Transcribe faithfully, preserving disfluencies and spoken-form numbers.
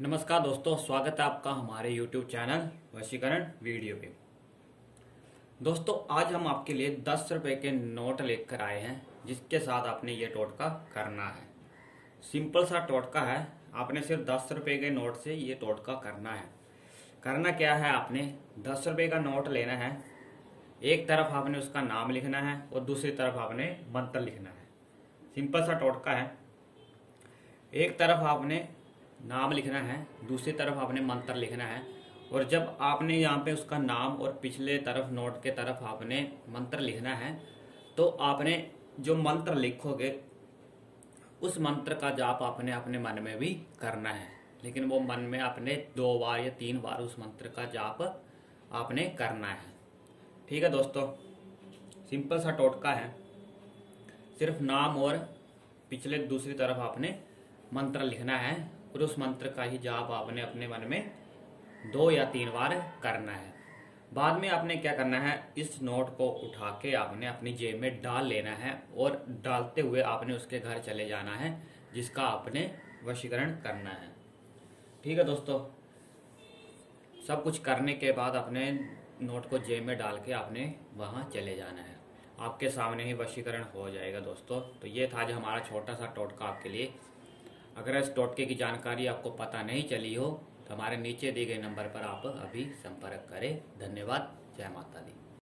नमस्कार दोस्तों, स्वागत है आपका हमारे YouTube चैनल वशीकरण वीडियो पे। दोस्तों आज हम आपके लिए दस रुपए के नोट लेकर आए हैं, जिसके साथ आपने ये टोटका करना है। सिंपल सा टोटका है, आपने सिर्फ दस रुपए के नोट से ये टोटका करना है। करना क्या है, आपने दस रुपए का नोट लेना है, एक तरफ आपने उसका नाम लिखना है और दूसरी तरफ आपने मंत्र लिखना है। सिंपल सा टोटका है, एक तरफ आपने नाम लिखना है, दूसरी तरफ आपने मंत्र लिखना है। और जब आपने यहाँ पे उसका नाम और पिछले तरफ नोट के तरफ आपने मंत्र लिखना है, तो आपने जो मंत्र लिखोगे उस मंत्र का जाप आपने अपने मन में भी करना है। लेकिन वो मन में आपने दो बार या तीन बार उस मंत्र का जाप आपने करना है। ठीक है दोस्तों, सिंपल सा टोटका है, सिर्फ नाम और पिछले दूसरी तरफ आपने मंत्र लिखना है और उस मंत्र का ही जाप आपने अपने मन में दो या तीन बार करना है। बाद में आपने क्या करना है, इस नोट को उठा के आपने अपनी जेब में डाल लेना है और डालते हुए आपने उसके घर चले जाना है जिसका आपने वशीकरण करना है। ठीक है दोस्तों, सब कुछ करने के बाद अपने नोट को जेब में डाल के आपने वहाँ चले जाना है, आपके सामने ही वशीकरण हो जाएगा। दोस्तों तो ये था आज हमारा छोटा सा टोटका आपके लिए। अगर इस टोटके की जानकारी आपको पता नहीं चली हो तो हमारे नीचे दिए गए नंबर पर आप अभी संपर्क करें। धन्यवाद। जय माता दी।